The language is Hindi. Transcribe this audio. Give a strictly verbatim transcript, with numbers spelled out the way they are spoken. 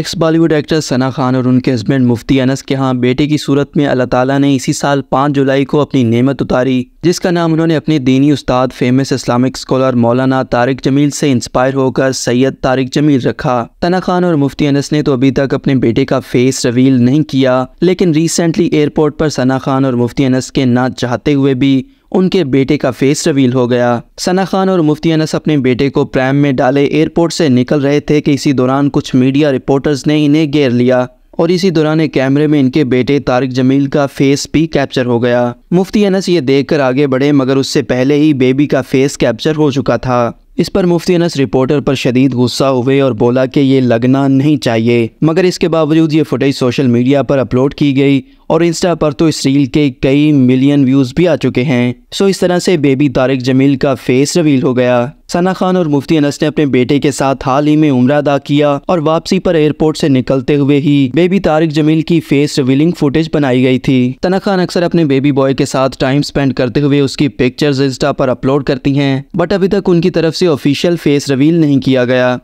X Bollywood actor Sana Khan और उनके हस्बैंड मुफ्ती अनस के यहाँ बेटे की सूरत में अल्लाह ताला ने इसी साल पाँच जुलाई को अपनी नेमत उतारी, जिसका नाम उन्होंने अपने दीनी उस्ताद फेमस इस्लामिक स्कॉलर मौलाना तारिक जमील से इंस्पायर होकर सैयद तारिक जमील रखा। सना खान और मुफ्ती अनस ने तो अभी तक अपने बेटे का फेस रिवील नहीं किया, लेकिन रिसेंटली एयरपोर्ट पर सना खान और मुफ्ती अनस के ना चाहते हुए भी उनके बेटे का फेस रिवील हो गया। सना खान और मुफ्ती अनस अपने बेटे को प्रैम में डाले एयरपोर्ट से निकल रहे थे कि इसी दौरान कुछ मीडिया रिपोर्टर्स ने इन्हें घेर लिया और इसी दौरान एक कैमरे में इनके बेटे तारिक जमील का फेस भी कैप्चर हो गया। मुफ्ती अनस ये देखकर आगे बढ़े, मगर उससे पहले ही बेबी का फेस कैप्चर हो चुका था। इस पर मुफ्ती अनस रिपोर्टर पर शदीद गुस्सा हुए और बोला कि ये लगना नहीं चाहिए, मगर इसके बावजूद ये फुटेज सोशल मीडिया पर अपलोड की गई और इंस्टा पर तो इस रील के कई मिलियन व्यूज़ भी आ चुके हैं। सो इस तरह से बेबी तारिक जमील का फेस रिवील हो गया। सना खान और मुफ्ती अनस ने अपने बेटे के साथ हाल ही में उम्रा अदा किया और वापसी पर एयरपोर्ट से निकलते हुए ही बेबी तारिक जमील की फेस रिवीलिंग फुटेज बनाई गई थी। सना खान अक्सर अपने बेबी बॉय के साथ टाइम स्पेंड करते हुए उसकी पिक्चर्स इंस्टा पर अपलोड करती हैं, बट अभी तक उनकी तरफ से ऑफिशियल फेस रिवील नहीं किया गया।